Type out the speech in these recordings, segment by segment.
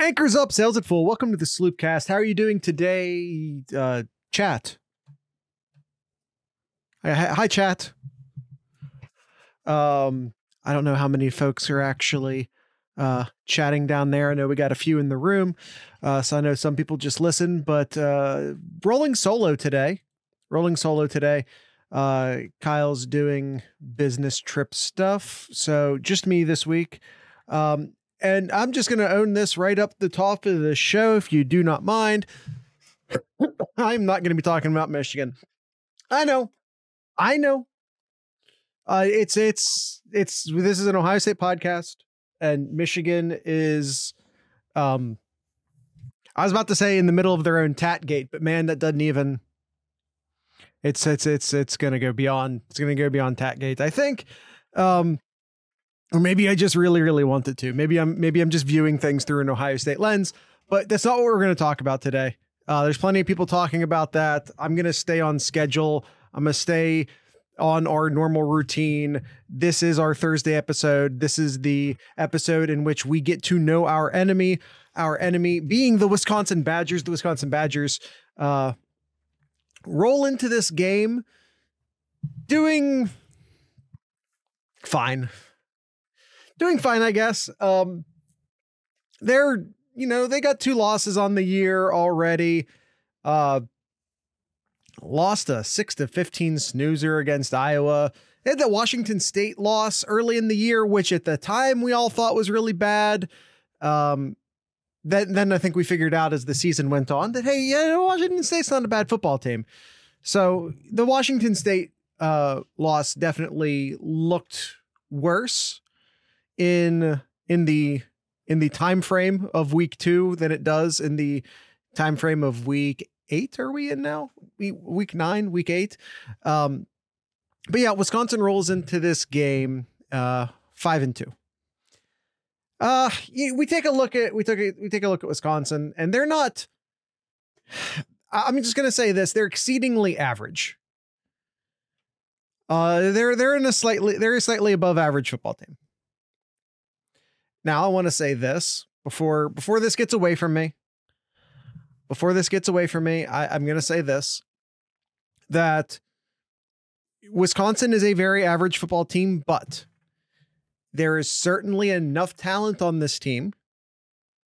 Anchors up, sales at full. Welcome to the Sloopcast. How are you doing today, chat? Hi, chat. I don't know how many folks are actually chatting down there. I know we got a few in the room, so I know some people just listen. But rolling solo today. Kyle's doing business trip stuff, so just me this week. And I'm just going to own this right up the top of the show, if you do not mind. I'm not going to be talking about Michigan. I know. This is an Ohio State podcast, and Michigan is, I was about to say in the middle of their own tat gate, but man, that doesn't even, it's going to go beyond, tat gate, I think. Or maybe I just really, really wanted to. Maybe I'm just viewing things through an Ohio State lens, but that's not what we're going to talk about today. There's plenty of people talking about that. I'm going to stay on schedule. I'm going to stay on our normal routine. This is our Thursday episode. This is the episode in which we get to know our enemy being the Wisconsin Badgers. The Wisconsin Badgers roll into this game doing fine. Doing fine, I guess. They're, they got two losses on the year already. Lost a 6-15 snoozer against Iowa. They had that Washington State loss early in the year, which at the time we all thought was really bad. Then I think we figured out as the season went on that, hey, yeah, Washington State's not a bad football team. So the Washington State loss definitely looked worse in the time frame of week 2 than it does in the time frame of week 8. Are we in now? Week 9, week 8. But yeah, Wisconsin rolls into this game 5-2. We take a look at Wisconsin, and they're not. I'm just gonna say this: they're exceedingly average. They're a slightly above average football team. Now I want to say this before this gets away from me. I'm going to say this, that Wisconsin is a very average football team, but there is certainly enough talent on this team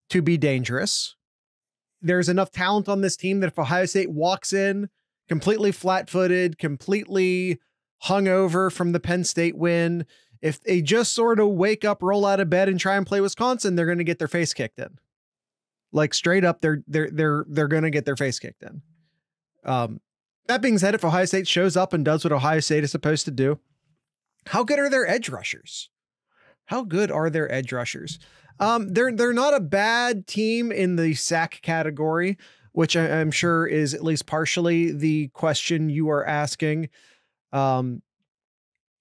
to be dangerous. There's enough talent on this team that if Ohio State walks in completely flat-footed, completely hungover from the Penn State win, if they just sort of wake up, roll out of bed, and try and play Wisconsin, they're going to get their face kicked in. Like straight up, they're going to get their face kicked in. That being said, if Ohio State shows up and does what Ohio State is supposed to do, how good are their edge rushers? They're not a bad team in the sack category, which I'm sure is at least partially the question you are asking.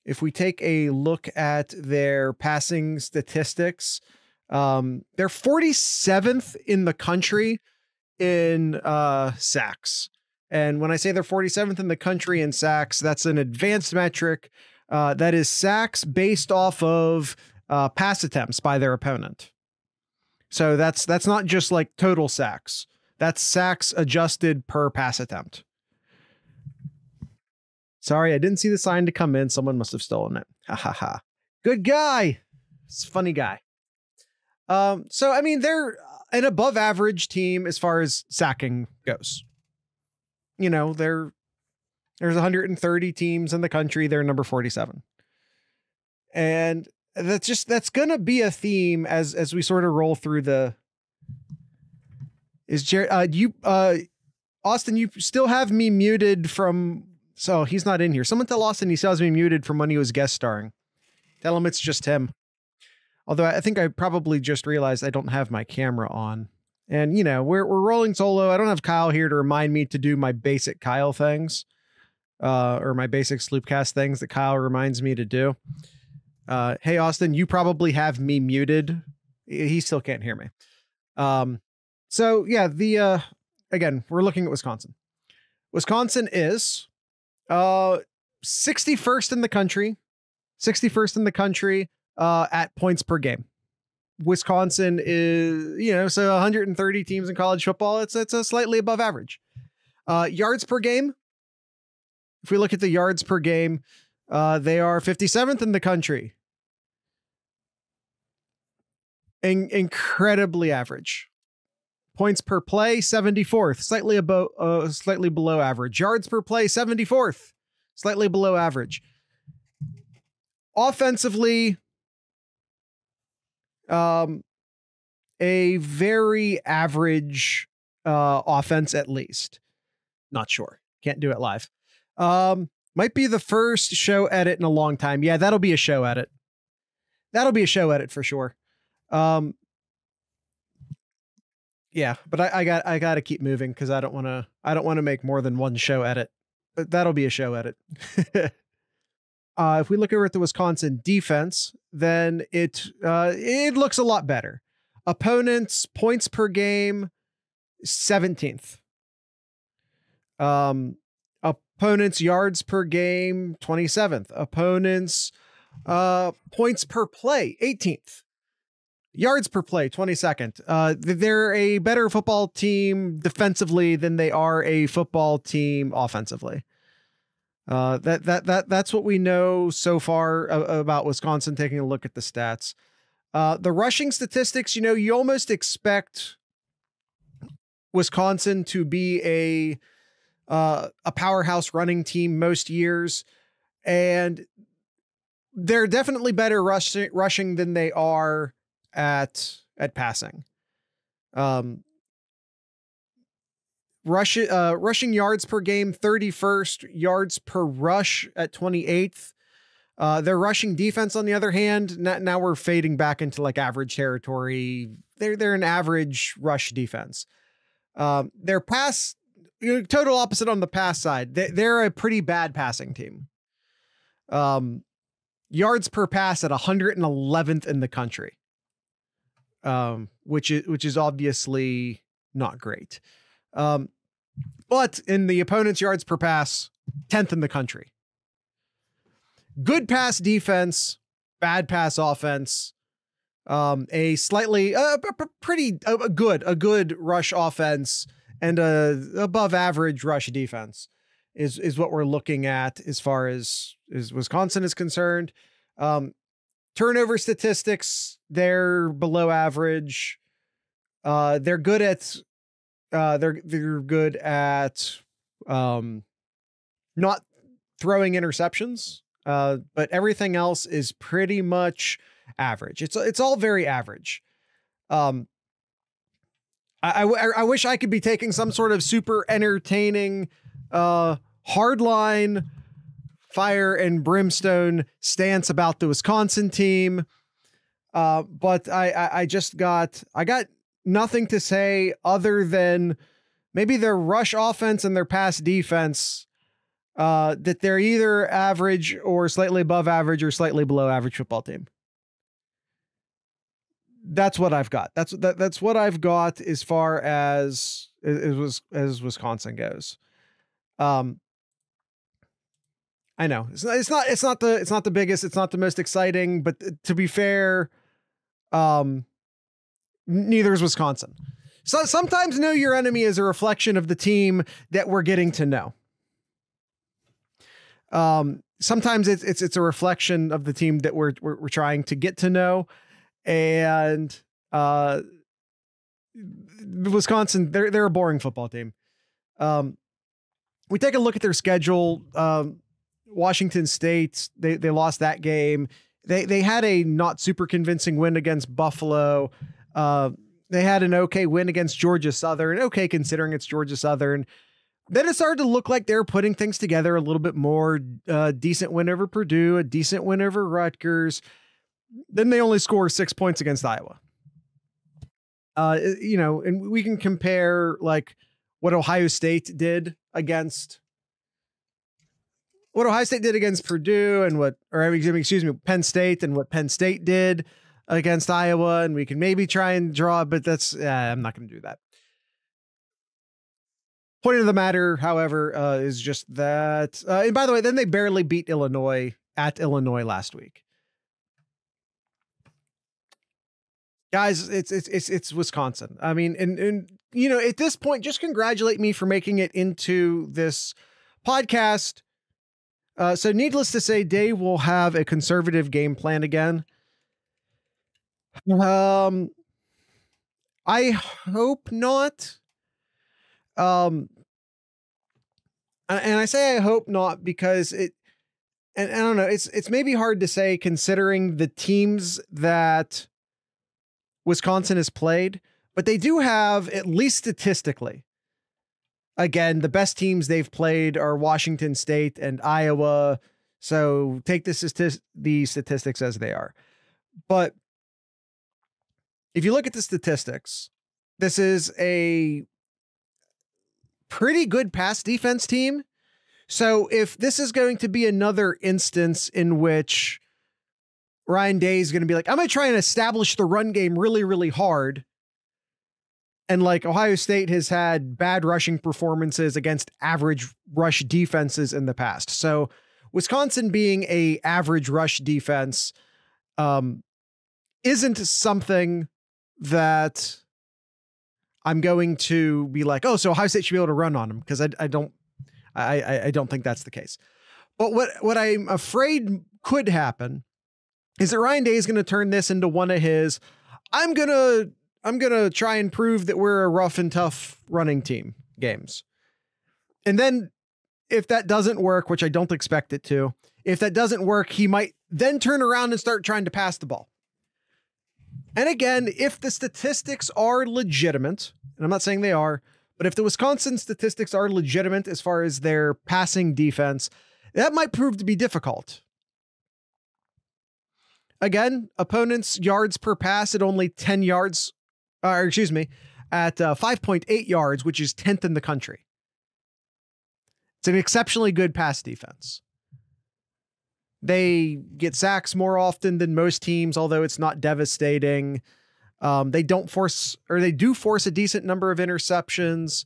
If we take a look at their passing statistics, they're 47th in the country in sacks. And when I say they're 47th in the country in sacks, that's an advanced metric. That is sacks based off of pass attempts by their opponent. So that's not just like total sacks. That's sacks adjusted per pass attempt. Sorry, I didn't see the sign to come in. Someone must have stolen it. Ha ha ha. Good guy. It's a funny guy. So, I mean, they're an above average team as far as sacking goes. You know, there's 130 teams in the country. They're number 47. And that's going to be a theme as we sort of roll through the. Is Jared, Austin, you still have me muted from. So he's not in here. Someone tell Austin he still has me muted from when he was guest starring. Tell him it's just him. Although I think I probably just realized I don't have my camera on. And, we're rolling solo. I don't have Kyle here to remind me to do my basic Kyle things. Or my basic Sloopcast things that Kyle reminds me to do. Hey, Austin, you probably have me muted. He still can't hear me. So, yeah, again, we're looking at Wisconsin. Wisconsin is... 61st in the country at points per game. Wisconsin is, you know, so 130 teams in college football. It's a slightly above average. Yards per game. If we look at the yards per game, they are 57th in the country. Incredibly average. Points per play, 74th, slightly below average. Yards per play, 74th, slightly below average. Offensively, a very average offense, at least. Not sure. Can't do it live. Might be the first show edit in a long time. Yeah, that'll be a show edit. That'll be a show edit for sure. Yeah, but I got to keep moving because I don't want to make more than one show edit. But that'll be a show edit. If we look over at the Wisconsin defense, then it looks a lot better. Opponents points per game, 17th. Opponents yards per game, 27th. Opponents points per play, 18th. Yards per play, 22nd. They're a better football team defensively than they are a football team offensively. That's what we know so far about Wisconsin. Taking a look at the stats, the rushing statistics, you know, you almost expect Wisconsin to be a powerhouse running team most years, and they're definitely better rushing than they are at passing. Rushing yards per game, 31st, yards per rush at 28th. Their rushing defense, on the other hand, now we're fading back into like average territory. They're an average rush defense. Their pass, total opposite on the pass side. They're a pretty bad passing team. Yards per pass at 111th in the country. Which is obviously not great. But in the opponent's yards per pass, 10th in the country. Good pass defense, bad pass offense, a slightly, pretty a good rush offense, and above average rush defense is what we're looking at as far as Wisconsin is concerned. Turnover statistics, they're below average. They're good at they're good at not throwing interceptions, but everything else is pretty much average. It's all very average. I wish I could be taking some sort of super entertaining hardline fire and brimstone stance about the Wisconsin team, but I got nothing to say other than maybe their rush offense and their pass defense, that they're either average or slightly above average or slightly below average football team. That's what I've got. That's what I've got as far as Wisconsin goes. I know it's not the biggest, it's not the most exciting, but to be fair, neither is Wisconsin. So sometimes know your enemy is a reflection of the team that we're getting to know. Sometimes it's a reflection of the team that we're trying to get to know, and Wisconsin, they're a boring football team. We take a look at their schedule. Washington State, they lost that game. They had a not super convincing win against Buffalo. They had an okay win against Georgia Southern. Okay, considering it's Georgia Southern. Then it started to look like they're putting things together a little bit more. Decent win over Purdue, a decent win over Rutgers. Then they only score 6 points against Iowa. You know, and we can compare like what Ohio State did against Purdue and Penn State and what Penn State did against Iowa. And we can maybe try and draw, but I'm not going to do that. Point of the matter, however, is just that, and by the way, then they barely beat Illinois at Illinois last week. Guys, it's Wisconsin. I mean, and you know, at this point, just congratulate me for making it into this podcast. So needless to say, Dave will have a conservative game plan again. I hope not. And I say I hope not because it, and I don't know, it's maybe hard to say considering the teams that Wisconsin has played, but they do have, at least statistically, again, the best teams they've played are Washington State and Iowa. So take the statistics as they are. But if you look at the statistics, this is a pretty good pass defense team. So if this is going to be another instance in which Ryan Day is going to be like, I'm going to try and establish the run game really, really hard. And like Ohio State has had bad rushing performances against average rush defenses in the past. So Wisconsin being a average rush defense isn't something that I'm going to be like, oh, so Ohio State should be able to run on them, because I don't think that's the case. But what I'm afraid could happen is that Ryan Day is going to turn this into one of his, I'm gonna try and prove that we're a rough and tough running team games. And then if that doesn't work, which I don't expect it to, if that doesn't work, he might then turn around and start trying to pass the ball. And again, if the statistics are legitimate, and I'm not saying they are, but if the Wisconsin statistics are legitimate as far as their passing defense, that might prove to be difficult. Again, opponents' yards per pass at only 10 yards, or excuse me, at 5.8 yards, which is 10th in the country. It's an exceptionally good pass defense. They get sacks more often than most teams, although it's not devastating. They don't force, or they do force a decent number of interceptions.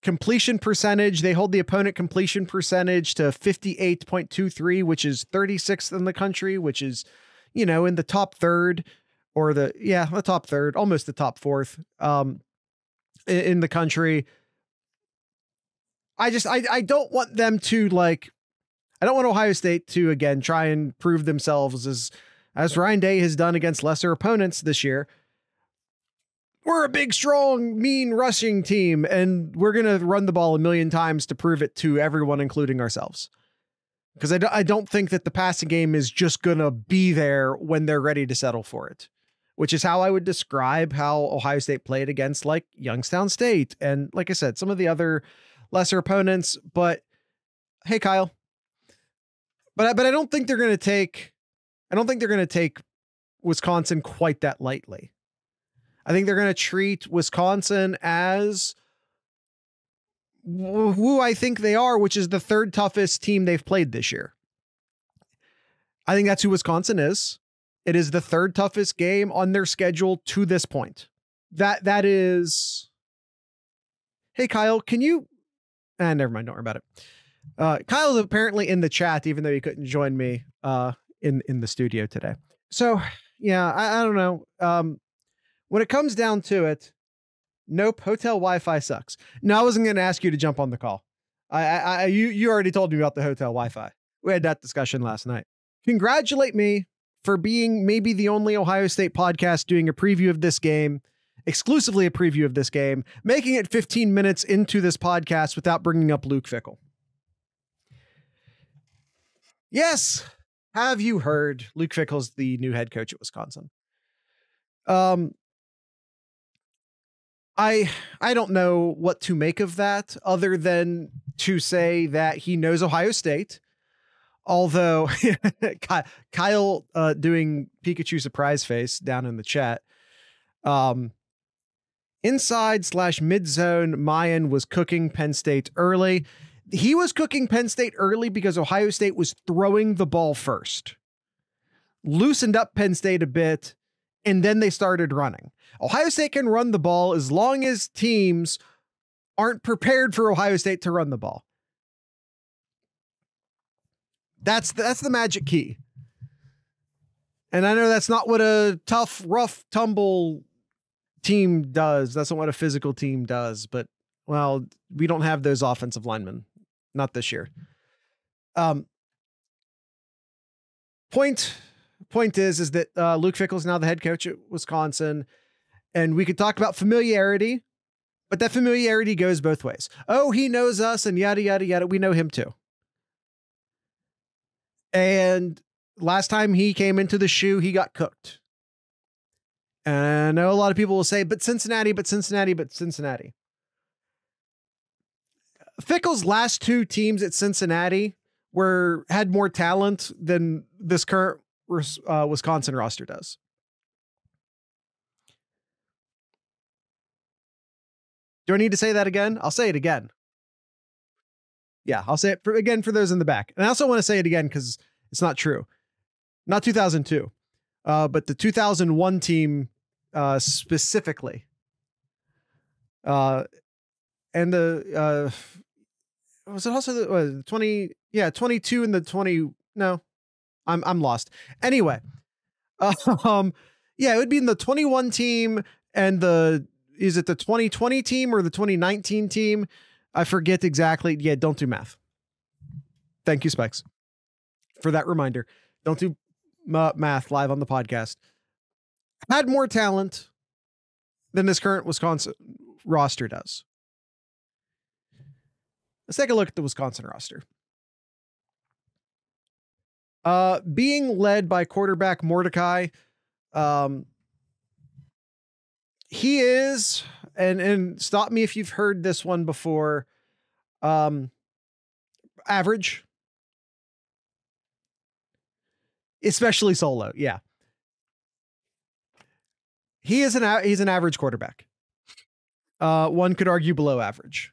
Completion percentage, they hold the opponent completion percentage to 58.23, which is 36th in the country, which is, you know, in the top third, or the, yeah, the top third, almost the top fourth in the country. I just, I don't want them to, like, I don't want Ohio State to, again, try and prove themselves as Ryan Day has done against lesser opponents this year. We're a big, strong, mean rushing team, and we're going to run the ball a million times to prove it to everyone, including ourselves. Because I don't think that the passing game is just going to be there when they're ready to settle for it, which is how I would describe how Ohio State played against, like, Youngstown State. And like I said, some of the other lesser opponents, but hey, Kyle, but I don't think they're going to take, I don't think they're going to take Wisconsin quite that lightly. I think they're going to treat Wisconsin as who I think they are, which is the third toughest team they've played this year. I think that's who Wisconsin is. It is the third toughest game on their schedule to this point. That is, hey, Kyle, can you, never mind. Don't worry about it. Kyle's apparently in the chat, even though he couldn't join me in the studio today. So yeah, I don't know. When it comes down to it, nope. Hotel Wi-Fi sucks. No, I wasn't going to ask you to jump on the call. You already told me about the hotel Wi-Fi. We had that discussion last night. Congratulate me for being maybe the only Ohio State podcast doing a preview of this game. Exclusively a preview of this game, making it 15 minutes into this podcast without bringing up Luke Fickell. Yes. Have you heard? Luke Fickell's the new head coach at Wisconsin. I don't know what to make of that other than to say that he knows Ohio State. Although Kyle doing Pikachu surprise face down in the chat. Inside/mid zone, Mayan was cooking Penn State early. He was cooking Penn State early because Ohio State was throwing the ball first, loosened up Penn State a bit, and then they started running. Ohio State can run the ball as long as teams aren't prepared for Ohio State to run the ball. That's the magic key. And I know that's not what a tough, rough, tumble team does. That's not what a physical team does. But, well, we don't have those offensive linemen. Not this year. Point is that Luke Fickell is now the head coach at Wisconsin. And we could talk about familiarity, but that familiarity goes both ways. Oh, he knows us and yada, yada, yada. We know him too. And last time he came into the shoe, he got cooked. And I know a lot of people will say, but Cincinnati, but Cincinnati, but Cincinnati. Fickell's last two teams at Cincinnati had more talent than this current Wisconsin roster does. Do I need to say that again? I'll say it again. Yeah, I'll say it again for those in the back. And I also want to say it again because it's not true. Not 2002, but the 2001 team specifically. And the... was it also the 20? Yeah, 22 and the 20. No, I'm lost. Anyway, yeah, it would be in the 21 team and the, is it the 2020 team or the 2019 team? I forget exactly. Yeah, don't do math. Thank you, Specs, for that reminder. Don't do math live on the podcast. Had more talent than this current Wisconsin roster does. Let's take a look at the Wisconsin roster. Being led by quarterback Mordecai. He is, and stop me if you've heard this one before, average. Especially solo, yeah. He's an average quarterback. One could argue below average.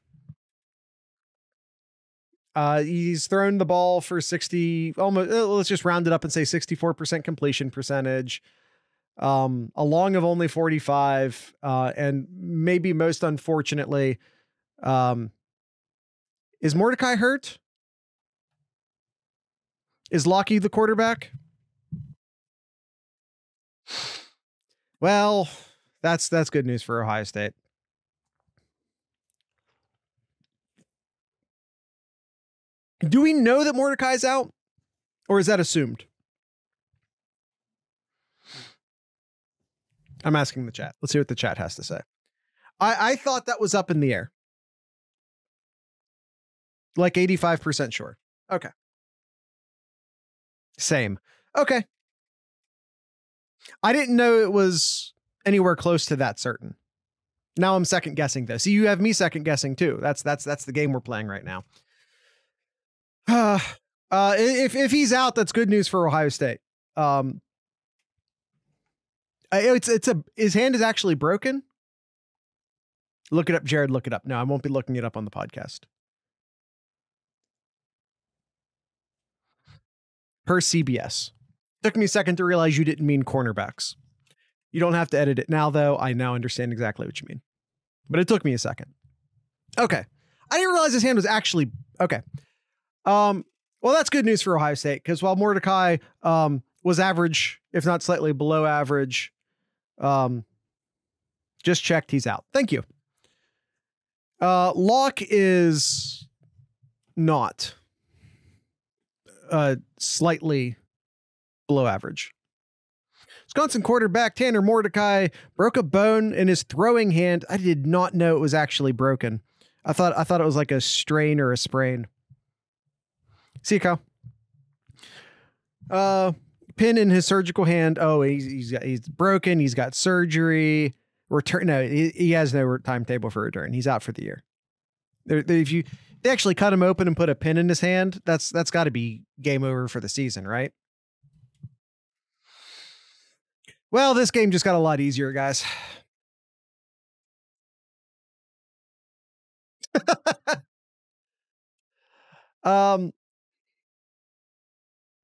He's thrown the ball for 60, almost, let's just round it up and say 64% completion percentage, a long of only 45, and maybe most unfortunately, is Mordecai hurt? Is Lockie the quarterback? Well, that's good news for Ohio State. Do we know that Mordecai's out, or is that assumed? I'm asking the chat. Let's see what the chat has to say. I thought that was up in the air. Like 85% sure. Okay. Same. Okay. I didn't know it was anywhere close to that certain. Now I'm second guessing though. See, you have me second guessing too. That's the game we're playing right now. If he's out, that's good news for Ohio State. His hand is actually broken. Look it up, Jared, look it up. No, I won't be looking it up on the podcast. Per CBS. Took me a second to realize you didn't mean cornerbacks. You don't have to edit it now though. I now understand exactly what you mean, but it took me a second. Okay. I didn't realize his hand was actually okay. Well, that's good news for Ohio State because while Mordecai, was average, if not slightly below average, just checked, he's out. Thank you. Locke is not, slightly below average. Wisconsin quarterback Tanner Mordecai broke a bone in his throwing hand. I did not know it was actually broken. I thought it was like a strain or a sprain. See you, Kyle. Pin in his surgical hand. Oh, he's broken. He's got surgery. Return. No, he has no timetable for return. He's out for the year. If they actually cut him open and put a pin in his hand, that's got to be game over for the season, right? Well, this game just got a lot easier, guys.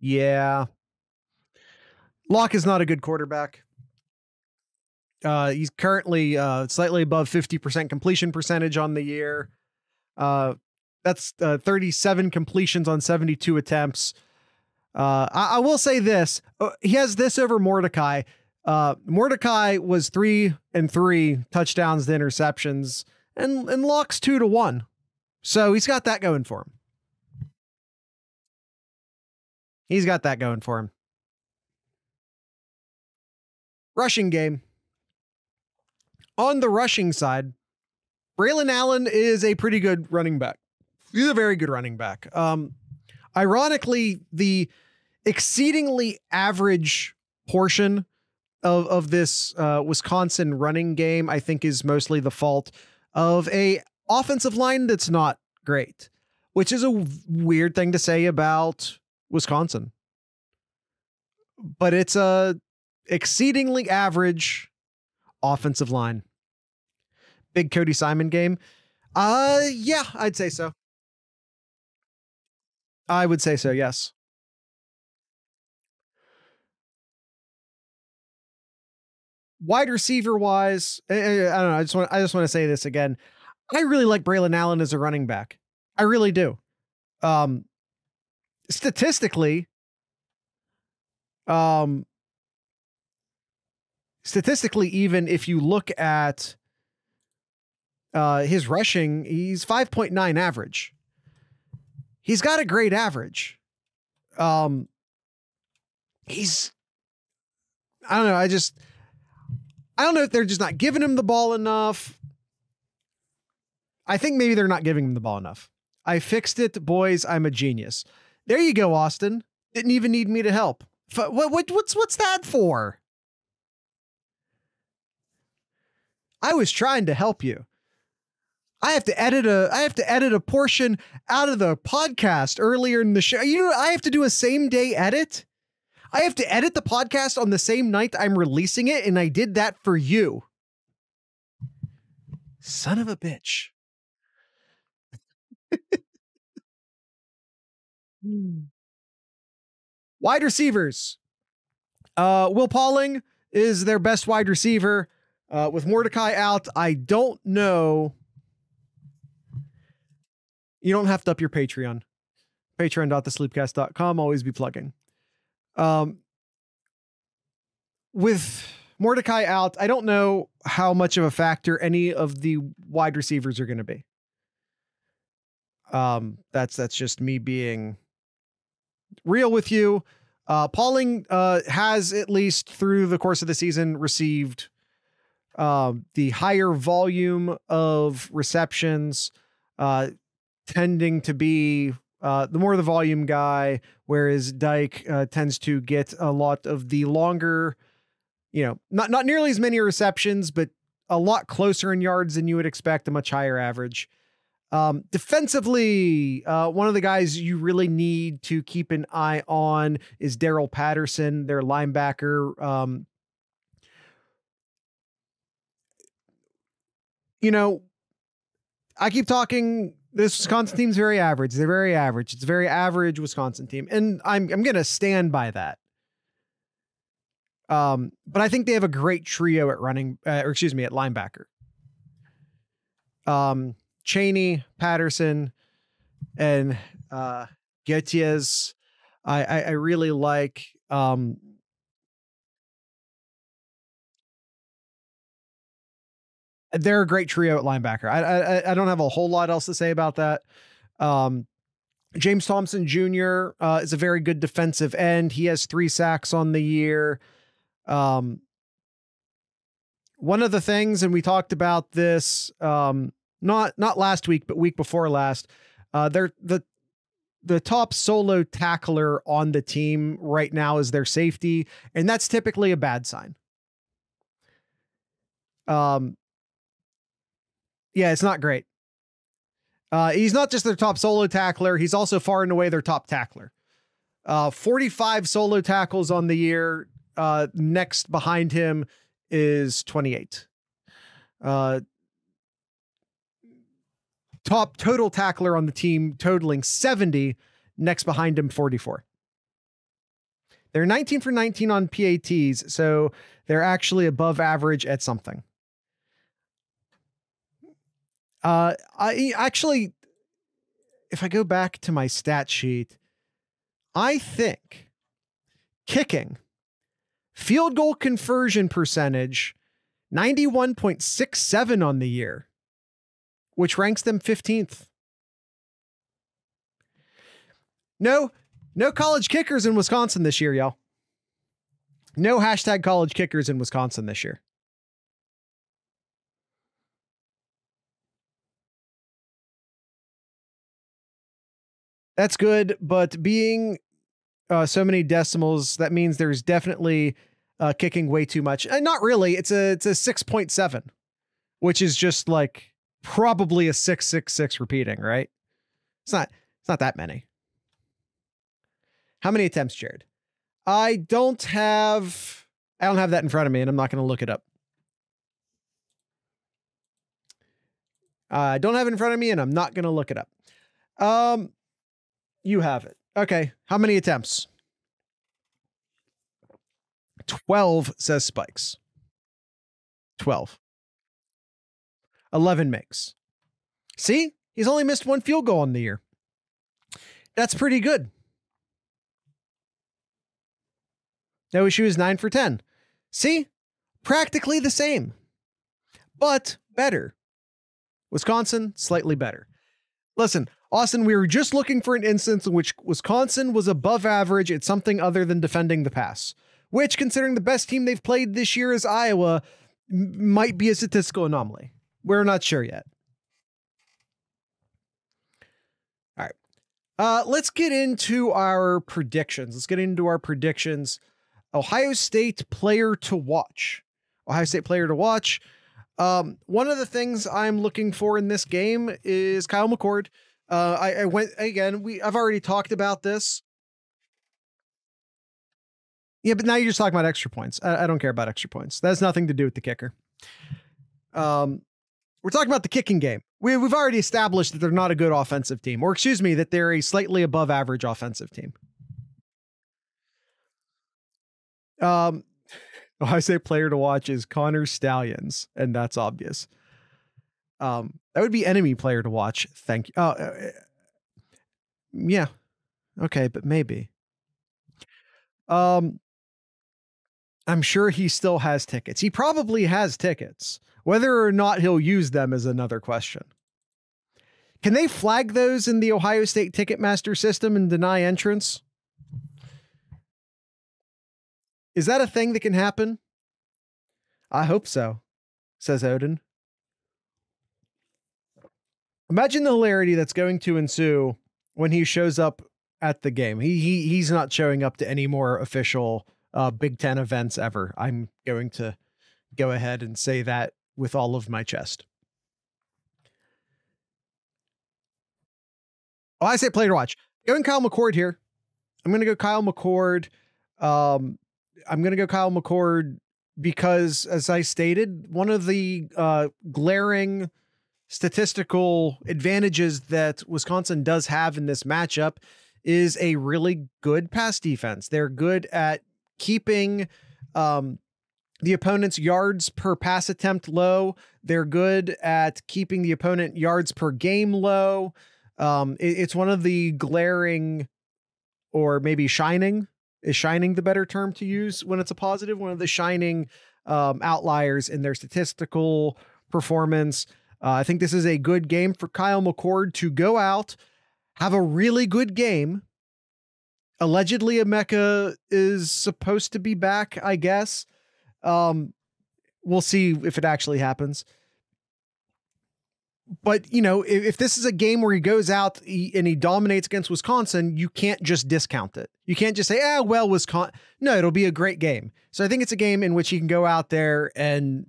Yeah. Locke is not a good quarterback. He's currently slightly above 50% completion percentage on the year. That's 37 completions on 72 attempts. I will say this. He has this over Mordecai. Mordecai was 3 and 3 touchdowns to interceptions and locks 2 to 1. So he's got that going for him. He's got that going for him. Rushing game. On the rushing side, Braelon Allen is a pretty good running back. He's a very good running back. Ironically, the exceedingly average portion of this Wisconsin running game, I think, is mostly the fault of a offensive line that's not great, which is a weird thing to say about Wisconsin. But it's a exceedingly average offensive line. Big Cody Simon game. Yeah, I'd say so. I would say so, yes. Wide receiver wise, I don't know. I just want to say this again. I really like Braelon Allen as a running back. I really do. Statistically, even if you look at his rushing, he's 5.9 average. He's got a great average. I don't know. I don't know if they're just not giving him the ball enough. I think maybe they're not giving him the ball enough. I fixed it, boys. I'm a genius. There you go, Austin. Didn't even need me to help. What's that for? I was trying to help you. I have to edit a portion out of the podcast earlier in the show. You know, I have to do a same day edit. I have to edit the podcast on the same night I'm releasing it. And I did that for you. Son of a bitch. Wide receivers. Will Pauling is their best wide receiver. With Mordecai out, I don't know. You don't have to up your Patreon. Patreon.thesloopcast.com. Always be plugging. With Mordecai out, I don't know how much of a factor any of the wide receivers are going to be. That's just me being real with you. Pauling has, at least through the course of the season, received the higher volume of receptions, tending to be the more the volume guy, whereas Dyke tends to get a lot of the longer, you know, not nearly as many receptions, but a lot closer in yards than you would expect, a much higher average. Defensively, one of the guys you really need to keep an eye on is Darryl Peterson, their linebacker. You know, I keep talking. This Wisconsin team's very average. They're very average. It's a very average Wisconsin team. And I'm going to stand by that. But I think they have a great trio at at linebacker. Chaney, Patterson, and Gutierrez. I really like, they're a great trio at linebacker. I don't have a whole lot else to say about that. James Thompson Jr. Is a very good defensive end. He has 3 sacks on the year. One of the things, and we talked about this not last week, but week before last, they're the top solo tackler on the team right now is their safety, and that's typically a bad sign. Yeah, it's not great. He's not just their top solo tackler. He's also far and away their top tackler. 45 solo tackles on the year. Next behind him is 28. Top total tackler on the team, totaling 70. Next behind him, 44. They're 19 for 19 on PATs, so they're actually above average at something. I actually, if I go back to my stat sheet, I think kicking, field goal conversion percentage, 91.67 on the year, which ranks them 15th. No college kickers in Wisconsin this year, y'all. No hashtag college kickers in Wisconsin this year. That's good, but being so many decimals, that means there's definitely kicking way too much. And not really. It's a 6.7, which is just like probably a 666 repeating, right? It's not that many. How many attempts, Jared? I don't have that in front of me, and I'm not going to look it up. I don't have it in front of me, and I'm not going to look it up. You have it. Okay. How many attempts? 12, says Spikes. 12. 11 makes. See? He's only missed one field goal on the year. That's pretty good. No issues, 9 for 10. See? Practically the same. But better. Wisconsin, slightly better. Listen, Austin, we were just looking for an instance in which Wisconsin was above average at something other than defending the pass, which, considering the best team they've played this year is Iowa, might be a statistical anomaly. We're not sure yet. All right. Let's get into our predictions. Ohio State player to watch. One of the things I'm looking for in this game is Kyle McCord. I went again. I've already talked about this. Yeah, but now you're just talking about extra points. I don't care about extra points. That has nothing to do with the kicker. We're talking about the kicking game. We've already established that they're not a good offensive team, or excuse me, that they're a slightly above average offensive team. Ohio State player to watch is Connor Stallions, and that's obvious. That would be enemy player to watch. Thank you. Yeah. Okay. But maybe, I'm sure he still has tickets. He probably has tickets. Whether or not he'll use them is another question. Can they flag those in the Ohio State Ticketmaster system and deny entrance? Is that a thing that can happen? I hope so, says Odin. Imagine the hilarity that's going to ensue when he shows up at the game. He's not showing up to any more official Big Ten events ever. I'm going to go ahead and say that with all of my chest. Oh, I say play to watch. Going Kyle McCord here. I'm going to go Kyle McCord. I'm going to go Kyle McCord because, as I stated, one of the glaring statistical advantages that Wisconsin does have in this matchup is a really good pass defense. They're good at keeping the opponent's yards per pass attempt low. They're good at keeping the opponent yards per game low. It's one of the glaring, or maybe shining, is shining the better term to use when it's a positive, one of the shining outliers in their statistical performance. I think this is a good game for Kyle McCord to go out, have a really good game. Allegedly, Emeka is supposed to be back, I guess. We'll see if it actually happens. But, you know, if this is a game where he goes out and he dominates against Wisconsin, you can't just discount it. You can't just say, ah, well, Wisconsin. No, it'll be a great game. So I think it's a game in which he can go out there and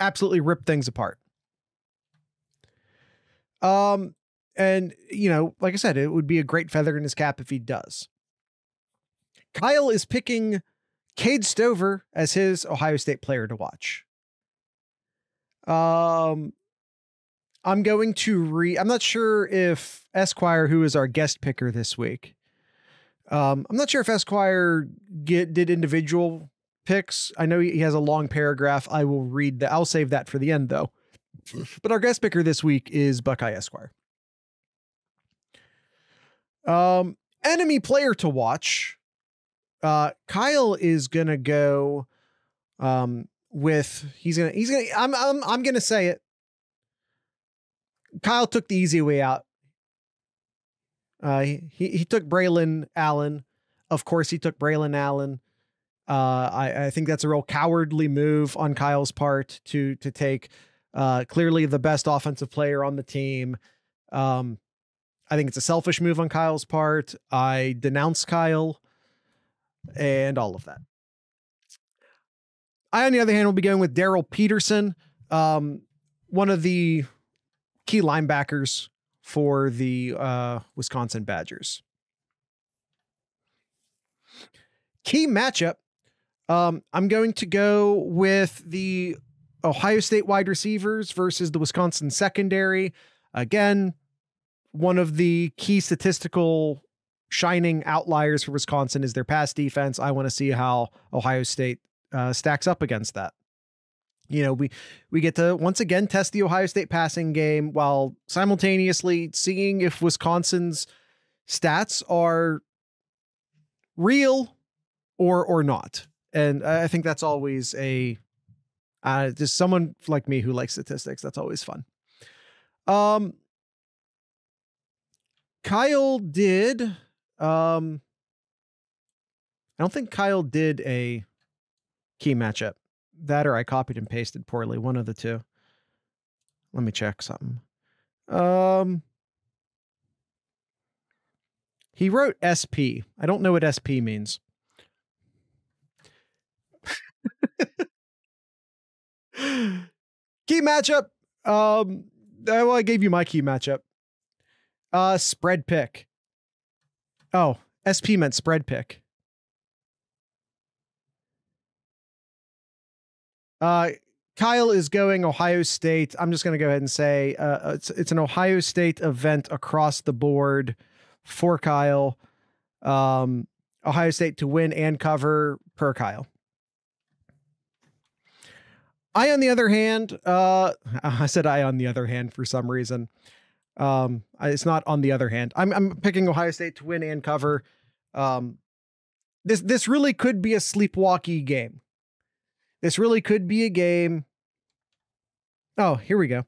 absolutely rip things apart. And, you know, like I said, it would be a great feather in his cap if he does. Kyle is picking Cade Stover as his Ohio State player to watch. I'm going to read. I'm not sure if Esquire, who is our guest picker this week. I'm not sure if Esquire did individual picks. I know he has a long paragraph. I will read that. I'll save that for the end, though. But our guest picker this week is Buckeye Esquire. Enemy player to watch. Kyle is going to go with I'm going to say it. Kyle took the easy way out. He took Braelon Allen. Of course, he took Braelon Allen. I think that's a real cowardly move on Kyle's part to take clearly the best offensive player on the team. I think it's a selfish move on Kyle's part. I denounce Kyle and all of that. I, on the other hand, will be going with Darryl Peterson, one of the key linebackers for the Wisconsin Badgers. Key matchup. I'm going to go with the Ohio State wide receivers versus the Wisconsin secondary. Again, one of the key statistical shining outliers for Wisconsin is their pass defense. I want to see how Ohio State stacks up against that. You know, we get to once again test the Ohio State passing game while simultaneously seeing if Wisconsin's stats are real or not. And I think that's always a just someone like me who likes statistics. That's always fun. Kyle did. I don't think Kyle did a key matchup. That or I copied and pasted poorly. One of the two. Let me check something. He wrote SP. I don't know what SP means. Key matchup. Well, I gave you my key matchup. Spread pick. Oh, SP meant spread pick. Kyle is going Ohio State. I'm just going to go ahead and say it's an Ohio State event across the board for Kyle. Ohio State to win and cover per Kyle. I, on the other hand, I said I, on the other hand, for some reason. It's not on the other hand. I'm picking Ohio State to win and cover. This really could be a sleepwalky game. This really could be a game. Oh, here we go.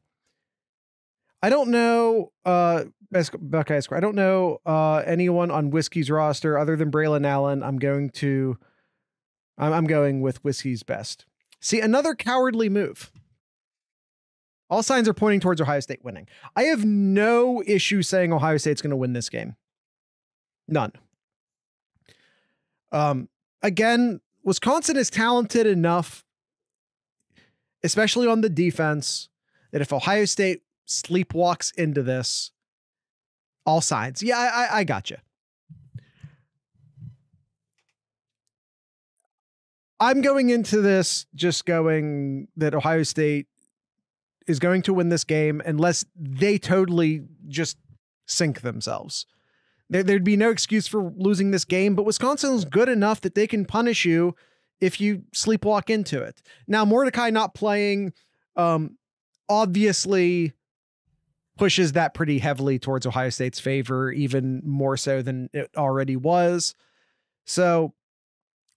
I don't know Buckeye Esquire. I don't know anyone on Whiskey's roster other than Braelon Allen. I'm going with Whiskey's best. See, another cowardly move. All signs are pointing towards Ohio State winning. I have no issue saying Ohio State's going to win this game. None. Again, Wisconsin is talented enough, especially on the defense, that if Ohio State sleepwalks into this, all sides. Yeah, I gotcha. I'm going into this just going that Ohio State is going to win this game unless they totally just sink themselves. There'd be no excuse for losing this game, but Wisconsin's good enough that they can punish you if you sleepwalk into it. Now, Mordecai not playing obviously pushes that pretty heavily towards Ohio State's favor, even more so than it already was. So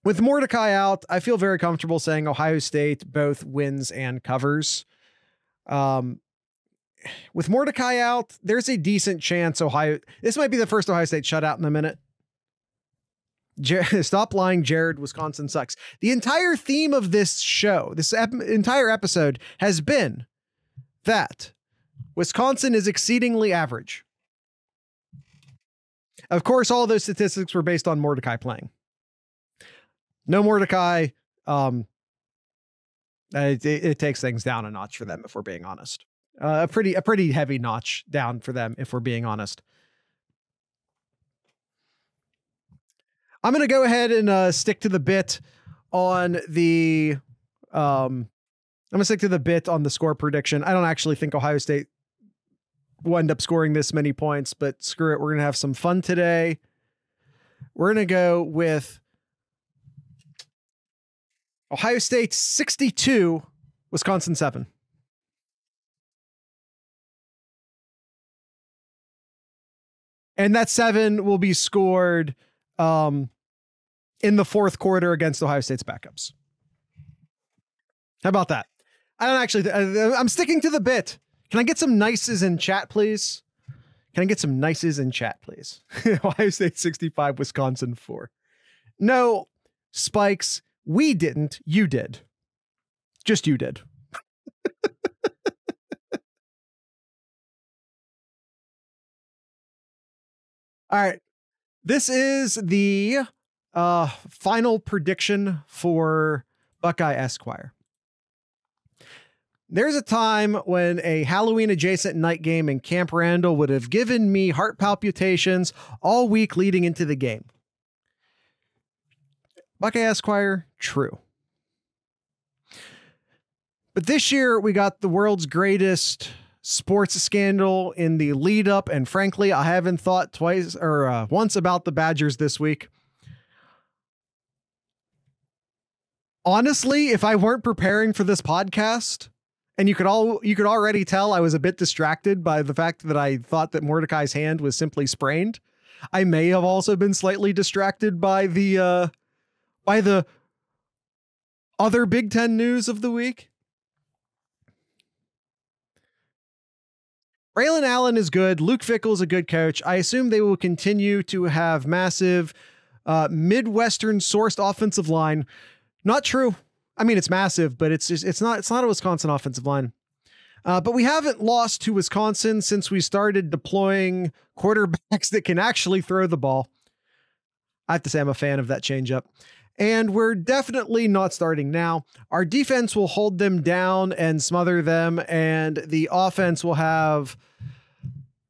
with Mordecai out, I feel very comfortable saying Ohio State both wins and covers. With Mordecai out, there's a decent chance this might be the first Ohio State shutout in a minute. Stop lying, Jared. Wisconsin sucks. The entire theme of this show, this entire episode, has been that Wisconsin is exceedingly average. Of course, all those statistics were based on Mordecai playing. No Mordecai. It takes things down a notch for them, if we're being honest. A pretty heavy notch down for them, if we're being honest. I'm going to go ahead and stick to the bit on the score prediction. I don't actually think Ohio State will end up scoring this many points, but screw it. We're going to have some fun today. We're going to go with Ohio State 62, Wisconsin 7. And that 7 will be scored in the fourth quarter against Ohio State's backups. How about that? I don't actually, I'm sticking to the bit. Can I get some nices in chat, please? Can I get some nices in chat, please? Ohio State 65, Wisconsin 4. No, Spikes, we didn't. You did. Just you did. All right. This is the final prediction for Buckeye Esquire. There's a time when a Halloween-adjacent night game in Camp Randall would have given me heart palpitations all week leading into the game. Buckeye Esquire, true. But this year, we got the world's greatest sports scandal in the lead up. And frankly, I haven't thought twice or once about the Badgers this week. Honestly, if I weren't preparing for this podcast, and you could already tell I was a bit distracted by the fact that I thought that Mordecai's hand was simply sprained. I may have also been slightly distracted by the other Big Ten news of the week. Braelon Allen is good. Luke Fickell is a good coach. I assume they will continue to have massive Midwestern sourced offensive line. Not true. I mean, it's massive, but it's just, it's not a Wisconsin offensive line. But we haven't lost to Wisconsin since we started deploying quarterbacks that can actually throw the ball. I have to say I'm a fan of that changeup. And we're definitely not starting now. Our defense will hold them down and smother them, and the offense will have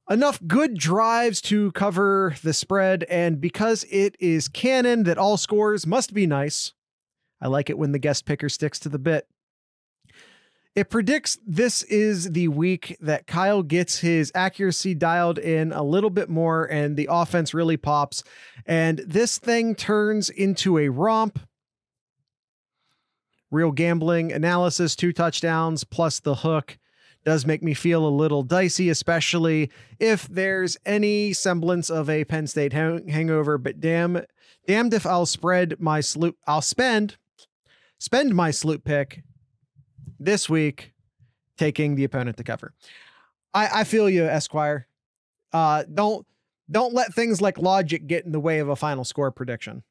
enough good drives to cover the spread. And because it is canon that all scores must be nice, I like it when the guest picker sticks to the bit. It predicts this is the week that Kyle gets his accuracy dialed in a little bit more and the offense really pops. And this thing turns into a romp. Real gambling analysis, 2 touchdowns plus the hook does make me feel a little dicey, especially if there's any semblance of a Penn State hangover. But damned if I'll spend my Sloop pick this week taking the opponent to cover. I feel you, Esquire. Don't let things like logic get in the way of a final score prediction.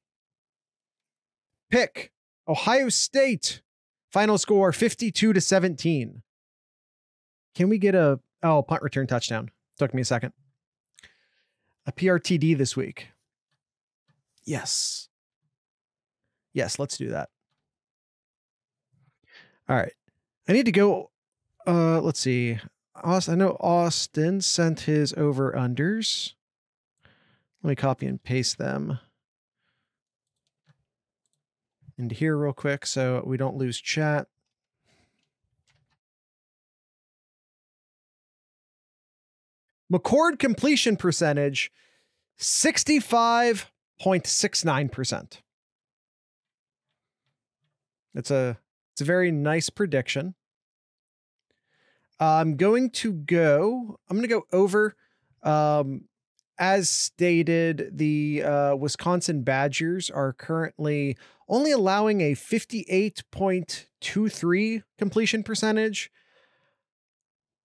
Pick Ohio State final score 52-17. Can we get a punt return touchdown? Took me a second. A PRTD this week. Yes. Yes, let's do that. All right. I need to go. Let's see. Austin, I know Austin sent his over unders. Let me copy and paste them into here real quick so we don't lose chat. McCord completion percentage 65.69%. It's a very nice prediction. I'm going to go over, as stated, the Wisconsin Badgers are currently only allowing a 58.23% completion percentage.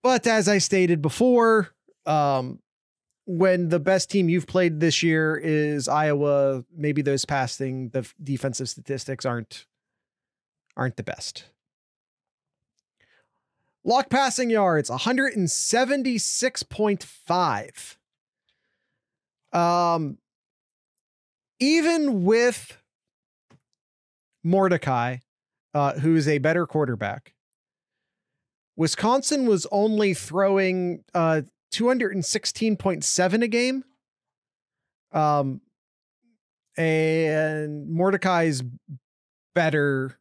But as I stated before, when the best team you've played this year is Iowa, maybe those passing the defensive statistics aren't the best. Lock passing yards 176.5. Even with Mordecai, who is a better quarterback, Wisconsin was only throwing 216.7 a game. And Mordecai's better.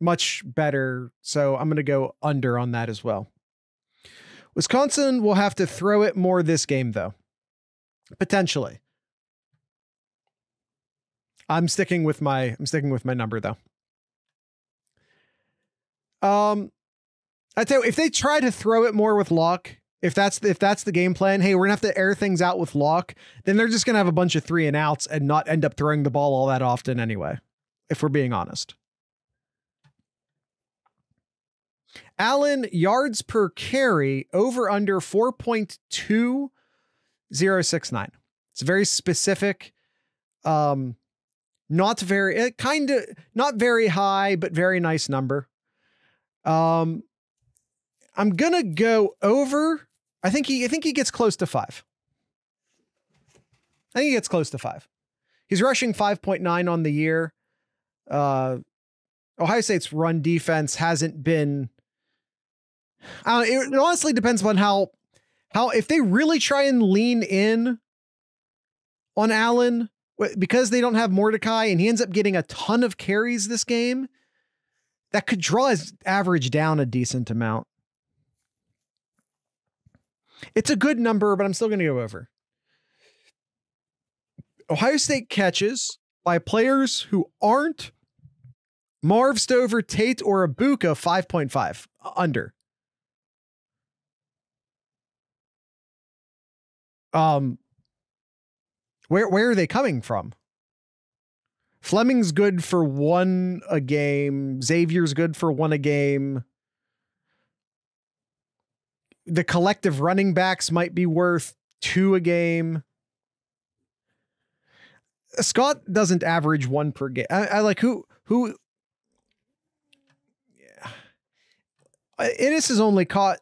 Much better. So I'm going to go under on that as well. Wisconsin will have to throw it more this game, though. Potentially. I'm sticking with my number, though. I'd say if they try to throw it more with Locke, If that's the game plan, hey, we're gonna have to air things out with Locke, then they're just gonna have a bunch of 3-and-outs and not end up throwing the ball all that often anyway, if we're being honest. Allen, yards per carry, over under 4.2069. It's very specific. Not very high, but very nice number. I'm going to go over. I think he gets close to 5. I think he gets close to 5. He's rushing 5.9 on the year. Ohio State's run defense hasn't been, it honestly depends on how, if they really try and lean in on Allen, because they don't have Mordecai and he ends up getting a ton of carries this game, that could draw his average down a decent amount. It's a good number, but I'm still going to go over. Ohio State catches by players who aren't Marv Stover, Tate, or Emeka, 5.5 under. Where are they coming from? Fleming's good for 1 a game. Xavier's good for 1 a game. The collective running backs might be worth 2 a game. Scott doesn't average 1 per game. I like who. Yeah. Innis is only caught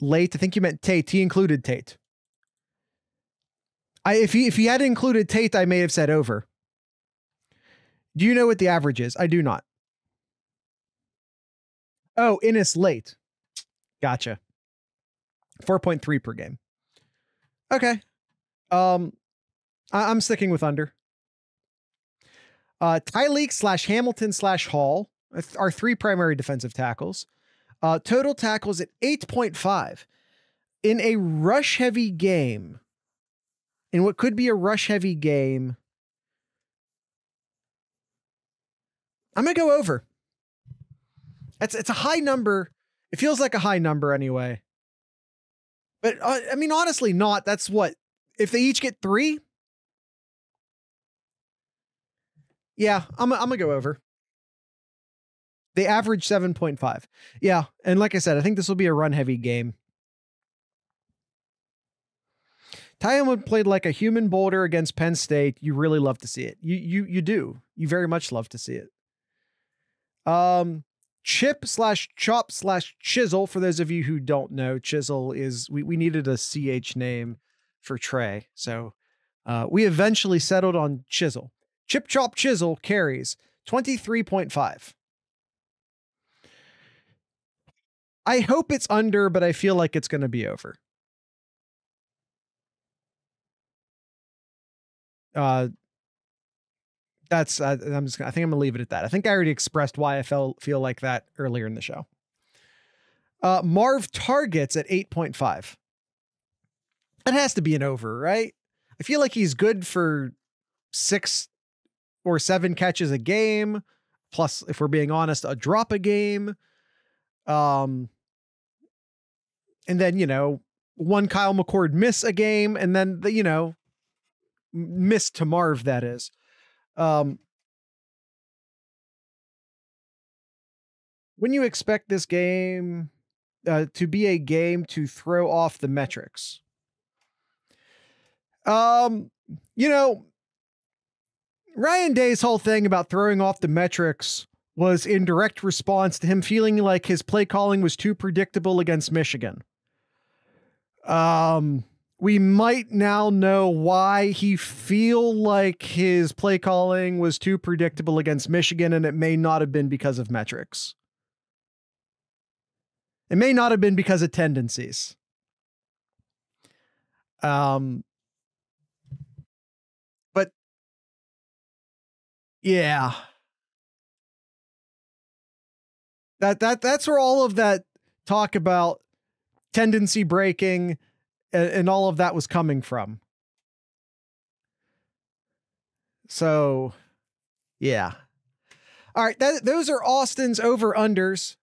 late. I think you meant Tate. He included Tate. If he had included Tate, I may have said over. Do you know what the average is? I do not. Oh, Innis late. Gotcha. 4.3 per game. Okay. I'm sticking with under. Tyleek /Hamilton/Hall are 3 primary defensive tackles. Total tackles at 8.5 in a rush heavy game. In what could be a rush heavy game. I'm going to go over. It's a high number. It feels like a high number anyway. But I mean, honestly, not. That's what, if they each get 3. Yeah, I'm going to go over. They average 7.5. Yeah. And like I said, I think this will be a run heavy game. Tyham played like a human boulder against Penn State. You really love to see it. You do. You very much love to see it. Chip /Chop/Chisel. For those of you who don't know, Chisel is, we needed a CH name for Trey. So we eventually settled on Chisel. Chip, Chop, Chisel carries 23.5. I hope it's under, but I feel like it's going to be over. I think I'm gonna leave it at that. I think I already expressed why I feel like that earlier in the show. Marv targets at 8.5. That has to be an over, right? I feel like he's good for 6 or 7 catches a game. Plus, if we're being honest, a drop a game. And then, 1 Kyle McCord miss a game. And then miss to Marv, that is. When you expect this game to be a game to throw off the metrics, Ryan Day's whole thing about throwing off the metrics was in direct response to him feeling like his play calling was too predictable against Michigan. We might now know why he feel like his play calling was too predictable against Michigan, and it may not have been because of metrics. It may not have been because of tendencies. But yeah, that's where all of that talk about tendency breaking and all of that was coming from. So, yeah. All right. Those are Austin's over unders.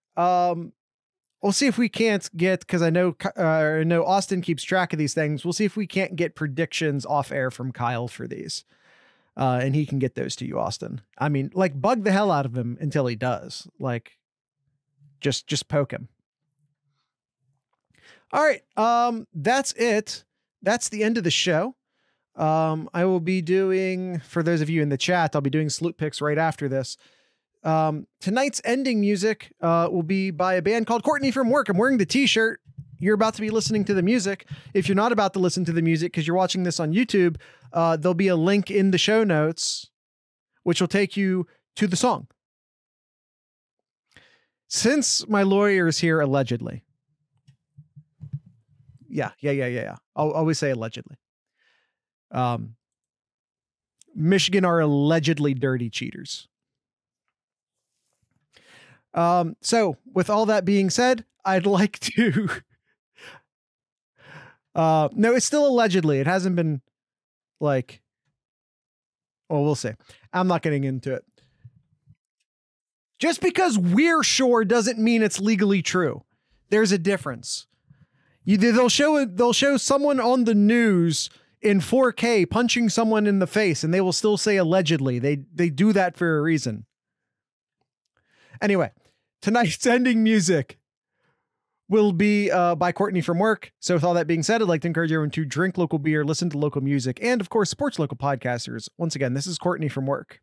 We'll see if we can't get, because I know Austin keeps track of these things. We'll see if we can't get predictions off air from Kyle for these. And he can get those to you, Austin. I mean, like, bug the hell out of him until he does. Like, just poke him. All right. That's it. That's the end of the show. I will be doing, for those of you in the chat, I'll be doing Sloop Picks right after this. Tonight's ending music will be by a band called Courtney from Work. I'm wearing the t-shirt. You're about to be listening to the music. If you're not about to listen to the music because you're watching this on YouTube, there'll be a link in the show notes, which will take you to the song. Since my lawyer is here, allegedly. Yeah. I'll always say allegedly. Michigan are allegedly dirty cheaters. So with all that being said, I'd like to, no, it's still allegedly, it hasn't been like, well, we'll see. I'm not getting into it. Just because we're sure doesn't mean it's legally true. There's a difference. They'll show someone on the news in 4K punching someone in the face and they will still say allegedly. They do that for a reason. Anyway, tonight's ending music will be by Courtney from Work. So with all that being said, I'd like to encourage everyone to drink local beer, listen to local music, and of course, support local podcasters. Once again, this is Courtney from Work.